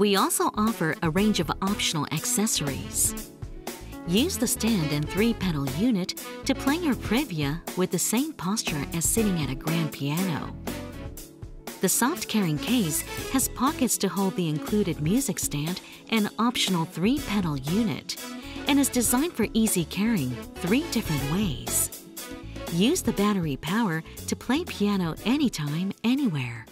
We also offer a range of optional accessories. Use the stand and three-pedal unit to play your Privia with the same posture as sitting at a grand piano. The soft carrying case has pockets to hold the included music stand and optional three-pedal unit, and is designed for easy carrying 3 different ways. Use the battery power to play piano anytime, anywhere.